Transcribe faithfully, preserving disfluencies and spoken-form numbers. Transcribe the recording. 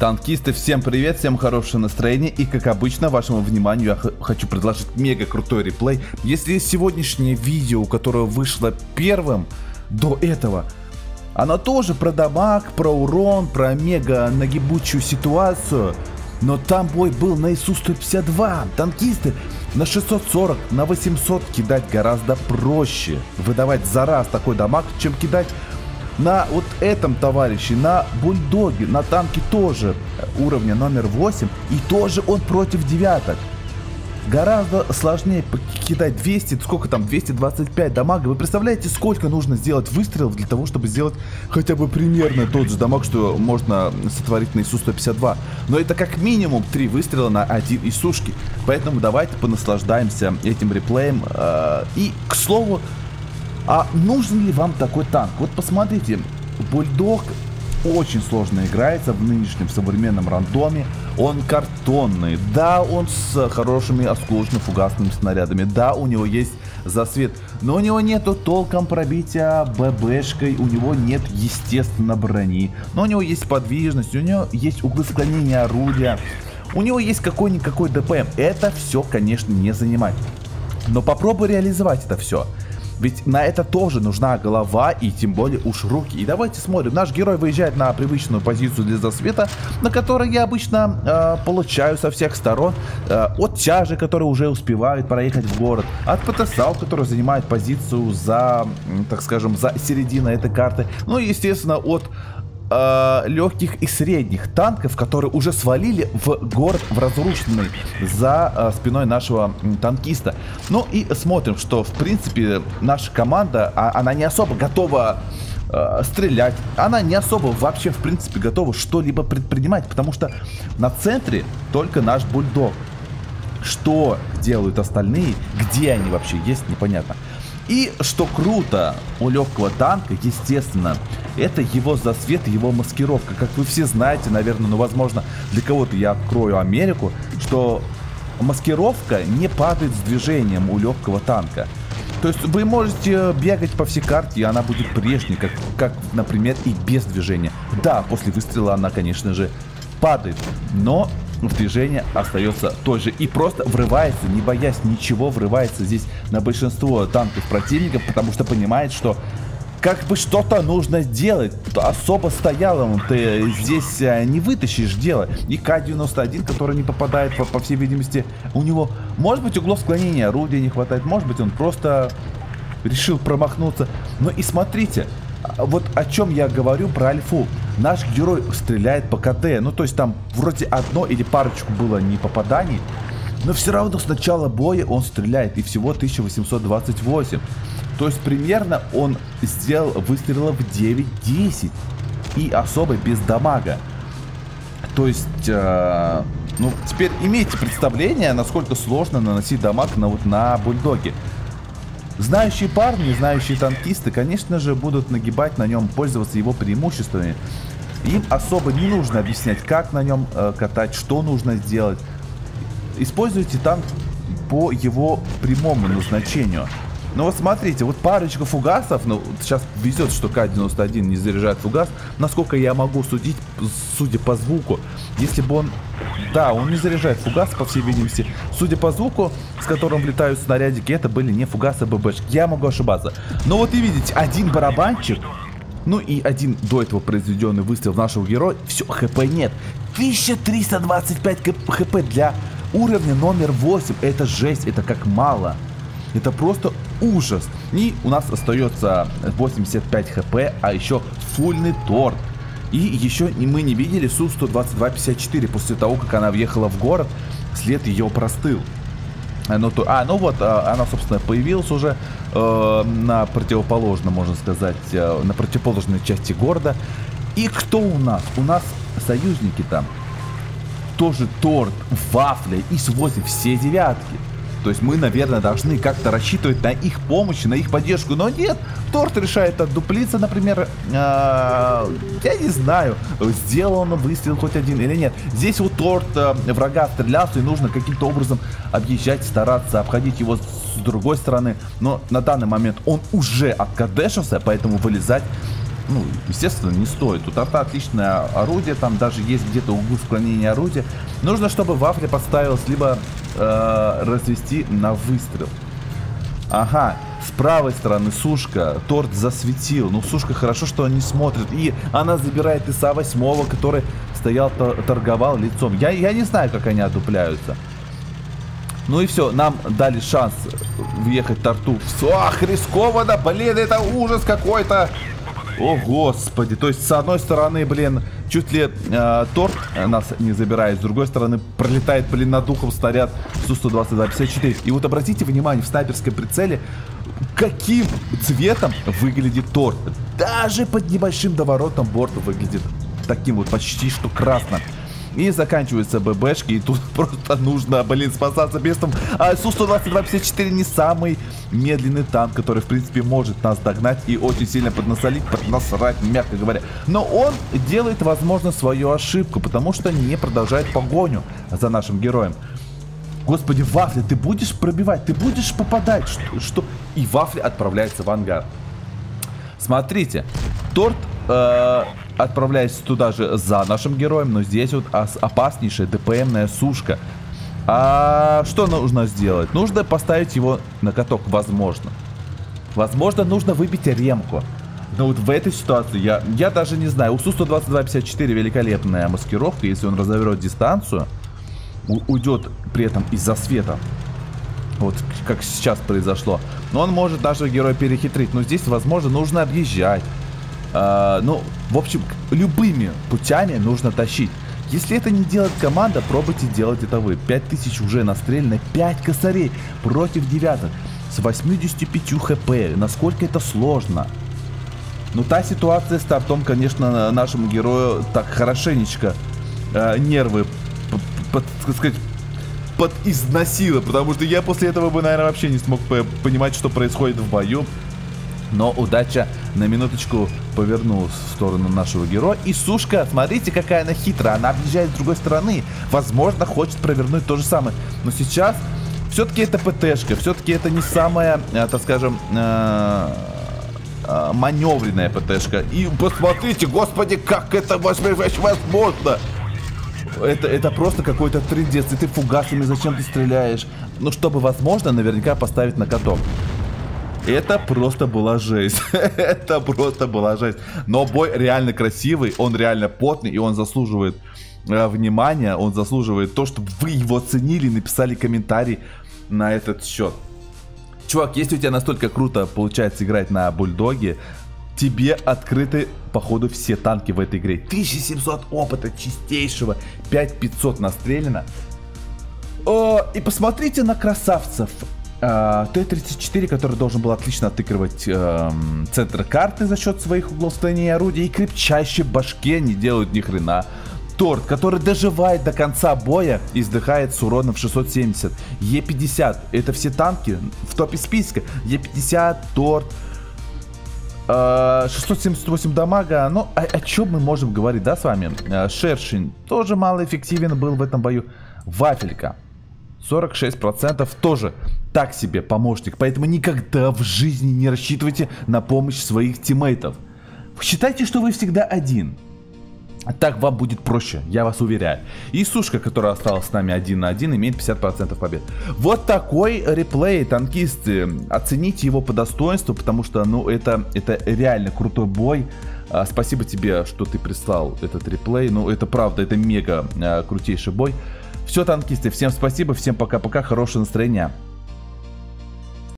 Танкисты, всем привет, всем хорошее настроение, и как обычно вашему вниманию я хочу предложить мега крутой реплей. Если сегодняшнее видео, которое вышло первым до этого, оно тоже про дамаг, про урон, про мега нагибучую ситуацию, но там бой был на И С У сто пятьдесят два, танкисты на шестьсот сорок, на восемьсот кидать гораздо проще, выдавать за раз такой дамаг, чем кидать на вот этом товарище, на бульдоге, на танке тоже уровня номер восемь, и тоже он против девяток. Гораздо сложнее кидать двести, сколько там, двести двадцать пять дамага. Вы представляете, сколько нужно сделать выстрелов для того, чтобы сделать хотя бы примерно тот же дамаг, что можно сотворить на И С У сто пятьдесят два. Но это как минимум три выстрела на один ИСушки. Поэтому давайте понаслаждаемся этим реплеем. И, к слову, а нужен ли вам такой танк? Вот посмотрите, бульдог очень сложно играется в нынешнем современном рандоме. Он картонный, да, он с хорошими осколочно-фугасными снарядами, да, у него есть засвет, но у него нету толком пробития ББшкой, у него нет, естественно, брони, но у него есть подвижность, у него есть углы склонения орудия, у него есть какой-никакой ДПМ. Это все, конечно, не занимать, но попробуй реализовать это все. Ведь на это тоже нужна голова и тем более уж руки. И давайте смотрим. Наш герой выезжает на привычную позицию для засвета, на которой я обычно э, получаю со всех сторон. Э, от тяжи, который уже успевает проехать в город. От потенциал, который занимает позицию за, так скажем, за серединой этой карты. Ну и, естественно, от э, легких и средних танков, которые уже свалили в город в разрушенный за э, спиной нашего танкиста. Ну и смотрим, что в принципе наша команда, а, она не особо готова э, стрелять, она не особо вообще в принципе готова что-либо предпринимать, потому что на центре только наш бульдог. Что делают остальные, где они вообще есть, непонятно. И что круто у легкого танка, естественно, это его засвет, его маскировка. Как вы все знаете, наверное, ну, возможно, для кого-то я открою Америку, что маскировка не падает с движением у легкого танка. То есть вы можете бегать по всей карте, и она будет прежней, как, как, например, и без движения. Да, после выстрела она, конечно же, падает, но в движение остается той же. И просто врывается, не боясь ничего, врывается здесь на большинство танков противников, потому что понимает, что как бы что-то нужно делать. Особо стоялым ты здесь не вытащишь дело. И К девяносто один, который не попадает, по, по всей видимости, у него, может быть, углов склонения орудия не хватает, может быть, он просто решил промахнуться. Ну и смотрите, вот о чем я говорю про альфу. Наш герой стреляет по КД, ну то есть там вроде одно или парочку было не попаданий, но все равно с начала боя он стреляет, и всего тысяча восемьсот двадцать восемь. То есть примерно он сделал выстрелов девять-десять, и особо без дамага. То есть, э, ну теперь имейте представление, насколько сложно наносить дамаг на, вот, на бульдоге. Знающие парни, знающие танкисты, конечно же, будут нагибать на нем, пользоваться его преимуществами. Им особо не нужно объяснять, как на нем э, катать, что нужно сделать. Используйте танк по его прямому назначению. Ну вот смотрите, вот парочка фугасов, ну сейчас везет, что К девяносто один не заряжает фугас, насколько я могу судить, судя по звуку. Если бы он, да, он не заряжает фугас, по всей видимости, судя по звуку, с которым влетают снарядики, это были не фугасы, а ББшки, я могу ошибаться. Но вот и видите, один барабанчик, ну и один до этого произведенный выстрел в нашего героя, все, ХП нет. тысяча триста двадцать пять ХП для уровня номер восемь, это жесть, это как мало. Это просто ужас. И у нас остается восемьдесят пять ХП, а еще фульный торт. И еще мы не видели С У сто двадцать два пятьдесят четыре после того, как она въехала в город, след ее простыл. Ну, то, а, ну вот, она, собственно, появилась уже э, на противоположном, можно сказать, э, на противоположной части города. И кто у нас? У нас союзники там. Тоже торт, вафли, И С восемь, все девятки. То есть мы, наверное, должны как-то рассчитывать на их помощь, на их поддержку. Но нет, торт решает отдуплиться, например. Э, я не знаю, сделал он выстрел хоть один или нет. Здесь вот торт э, врага стрелялся, и нужно каким-то образом объезжать, стараться, обходить его с другой стороны. Но на данный момент он уже откадешился, поэтому вылезать ну, естественно, не стоит. У тарта отличное орудие, там даже есть где-то углы склонения орудия. Нужно, чтобы вафля подставилась, либо э, развести на выстрел. Ага, с правой стороны сушка, торт засветил. Ну, сушка хорошо, что они смотрят. И она забирает ИСа восемь, который стоял, торговал лицом. Я, я не знаю, как они отупляются. Ну и все, нам дали шанс въехать торту. Ах, рискованно, блин, это ужас какой-то. О, господи, то есть с одной стороны, блин, чуть ли э, торт нас не забирает. С другой стороны, пролетает, блин, над духом снаряд Су сто двадцать два пятьдесят четыре. И вот обратите внимание, в снайперском прицеле каким цветом выглядит торт. Даже под небольшим доворотом борта выглядит таким вот почти что красным. И заканчиваются ББшки, и тут просто нужно, блин, спасаться бедством. А Су сто двадцать два пятьдесят четыре не самый медленный танк, который, в принципе, может нас догнать и очень сильно поднасолить, поднасрать, мягко говоря. Но он делает, возможно, свою ошибку, потому что не продолжает погоню за нашим героем. Господи, вафля, ты будешь пробивать, ты будешь попадать, что... что... И вафля отправляется в ангар. Смотрите, торт... Э... отправляясь туда же за нашим героем, но здесь вот опаснейшая ДПМная сушка. А что нужно сделать? Нужно поставить его на каток, возможно. Возможно, нужно выбить ремку. Но вот в этой ситуации я, я даже не знаю. У Су сто двадцать два пятьдесят четыре великолепная маскировка. Если он разовьет дистанцию, уйдет при этом из-за света. Вот как сейчас произошло. Но он может даже героя перехитрить. Но здесь, возможно, нужно объезжать. А, ну, в общем, любыми путями нужно тащить. Если это не делает команда, пробуйте делать это вы. пять тысяч уже настрелено, пять косарей против девяток с восьмидесятью пятью хп. Насколько это сложно. Ну, та ситуация с тортом, конечно, нашему герою так хорошенечко э, нервы, под, так сказать, подизносило. Потому что я после этого бы, наверное, вообще не смог понимать, что происходит в бою. Но удача на минуточку повернулась в сторону нашего героя. И сушка, смотрите, какая она хитрая. Она объезжает с другой стороны. Возможно, хочет провернуть то же самое. Но сейчас все-таки это ПТшка. Все-таки это не самая, так скажем, маневренная ПТшка. И посмотрите, господи, как это возможно. Это, это просто какой-то трындец. И ты фугасами зачем ты стреляешь? Ну, чтобы, возможно, наверняка поставить на каток. Это просто была жесть. Это просто была жесть. Но бой реально красивый, он реально потный, и он заслуживает э, внимания, он заслуживает то, чтобы вы его оценили, написали комментарий на этот счет. Чувак, если у тебя настолько круто получается играть на бульдоге, тебе открыты, походу, все танки в этой игре. тысяча семьсот опыта чистейшего, пять тысяч пятьсот настрелено. О, и посмотрите на красавцев. Т тридцать четыре, который должен был отлично отыгрывать э, центр карты за счет своих углов склонения орудия, и крепчайшей башке не делают ни хрена. Торт, который доживает до конца боя, издыхает с уроном в шестьсот семьдесят. Е пятьдесят, это все танки в топе списка. Е пятьдесят, торт, э, шестьсот семьдесят восемь дамага. Ну, о, о чем мы можем говорить, да, с вами? Шершень тоже малоэффективен был в этом бою. Вафелька сорок шесть процентов тоже так себе помощник, поэтому никогда в жизни не рассчитывайте на помощь своих тиммейтов. Считайте, что вы всегда один. Так вам будет проще, я вас уверяю. И сушка, которая осталась с нами один на один, имеет пятьдесят процентов побед. Вот такой реплей, танкисты. Оцените его по достоинству, потому что, ну, это, это реально крутой бой. А, спасибо тебе, что ты прислал этот реплей. Ну, это правда, это мега а, крутейший бой. Все, танкисты, всем спасибо, всем пока-пока, хорошего настроения.